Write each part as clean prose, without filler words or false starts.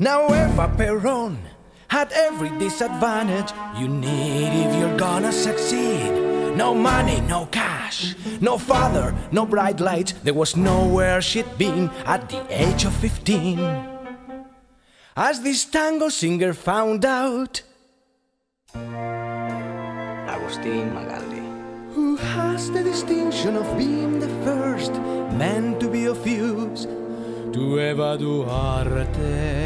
Now Eva Perón had every disadvantage you need if you're gonna succeed. No money, no cash, no father, no bright lights. There was nowhere she'd been at the age of 15. As this tango singer found out, Agustin Magaldi, who has the distinction of being the first man to be of use to Eva Duarte.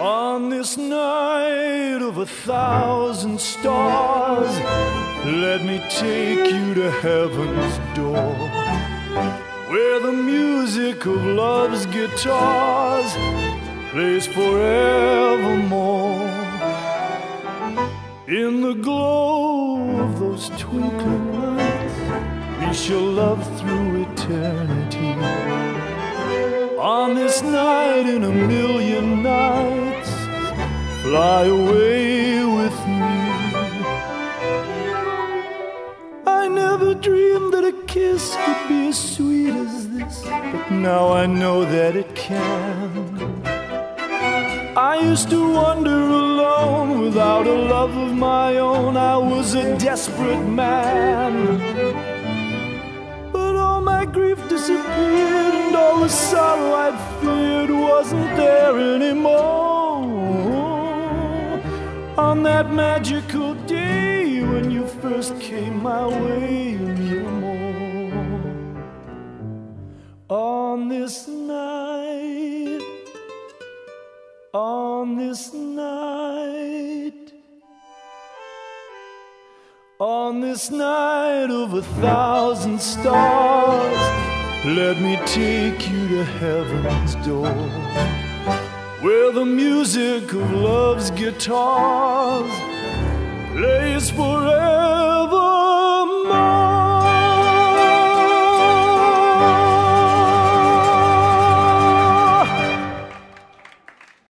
On this night of 1,000 stars, let me take you to heaven's door, where the music of love's guitars plays forevermore. In the glow of those twinkling lights, we shall love through eternity. On this night in a million nights, fly away with me. I never dreamed that a kiss could be as sweet as this, but now I know that it can. I used to wander alone without a love of my own. I was a desperate man, but all my grief disappeared, and all the sorrow I'd feared wasn't there anymore. On that magical day when you first came my way and no more. On this night, on this night, on this night of 1,000 stars, let me take you to heaven's door, where the music of love's guitars plays forever.